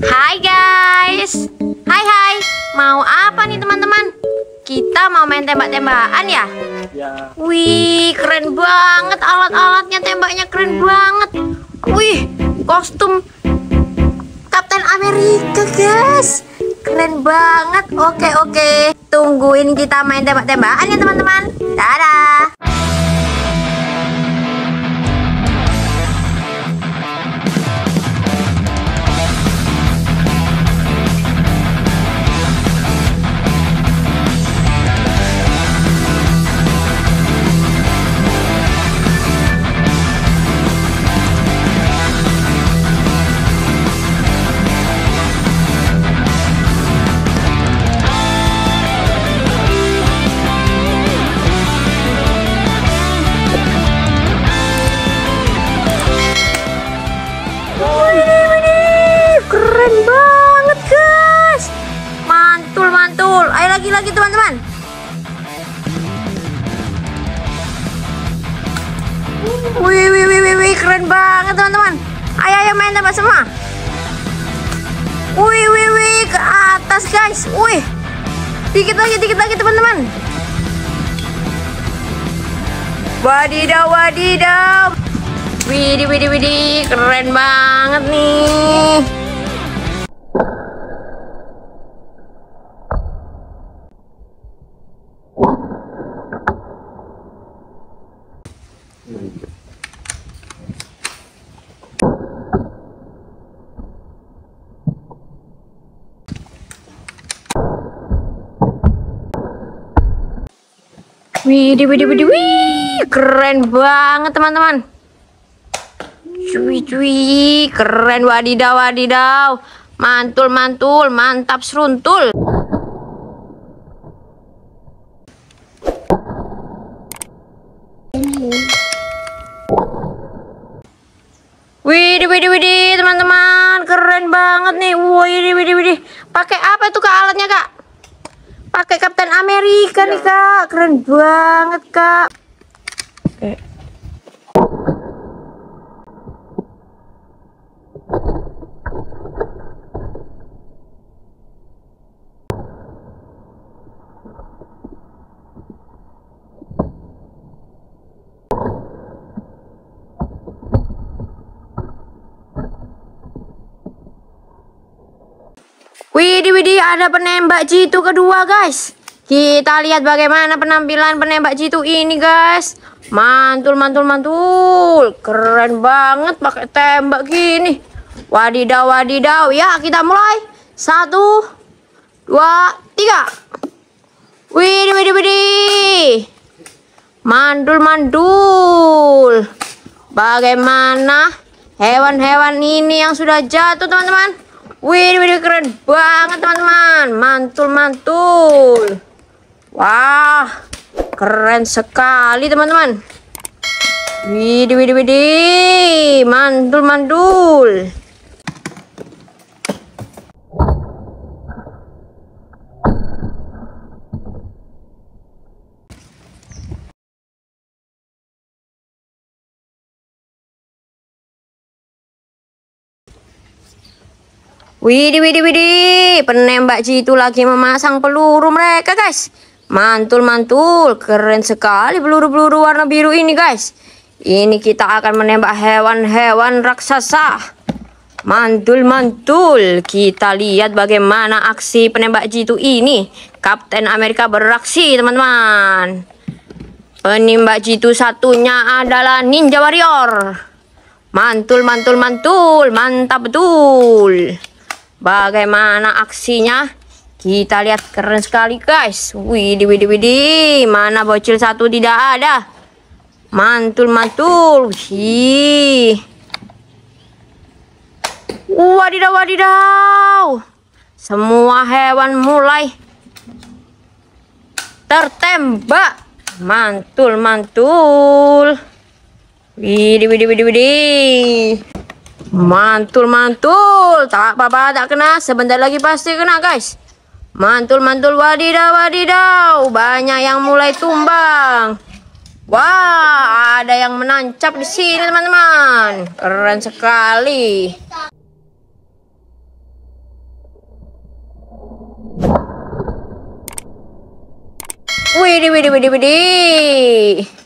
Hai guys, hai, mau apa nih teman-teman? Kita mau main tembak-tembakan ya? Ya. Wih, keren banget alat-alatnya, tembaknya keren banget. Wih, kostum Kapten Amerika guys, keren banget. Oke, tungguin kita main tembak-tembakan ya teman-teman. Dadah. Lagi teman-teman. Wih, keren banget teman-teman. Ayo main tembak semua. Wih, ke atas guys. Wih, dikit lagi teman-teman. Wadidaw. Widih, keren banget nih. Widih, keren banget teman-teman. Cuy, keren, wadidaw. Mantul, mantap seruntul. Widih, teman-teman, keren banget nih. Widih. Pakai apa itu Kak alatnya, Kak? Pakai Kapten Amerika nih Kak, keren banget Kak. Oke. Widih, ada penembak jitu kedua guys. Kita lihat bagaimana penampilan penembak jitu ini guys. Mantul, keren banget pakai tembak gini. Wadidaw. Ya, kita mulai. 1, 2, 3. Widih. Mantul. Bagaimana hewan-hewan ini yang sudah jatuh teman-teman? Widih, keren banget teman-teman. Mantul. Wah, keren sekali teman-teman. Widih. Mantul. Widih, penembak jitu lagi memasang peluru mereka guys. Mantul, keren sekali peluru-peluru warna biru ini guys. Ini kita akan menembak hewan-hewan raksasa. Mantul, kita lihat bagaimana aksi penembak jitu ini. Kapten Amerika beraksi teman-teman. Penembak jitu satunya adalah Ninja Warrior. Mantul, mantap betul. Bagaimana aksinya? Kita lihat, keren sekali guys. Widih. Mana bocil satu tidak ada. Mantul. Hi. Wadidaw. Semua hewan mulai tertembak. Mantul. Widih. Mantul, tak apa-apa, tak kena. Sebentar lagi pasti kena guys. Mantul, wadidaw. Banyak yang mulai tumbang. Wah, ada yang menancap di sini teman-teman. Keren sekali. Widih, widih, widih, widih.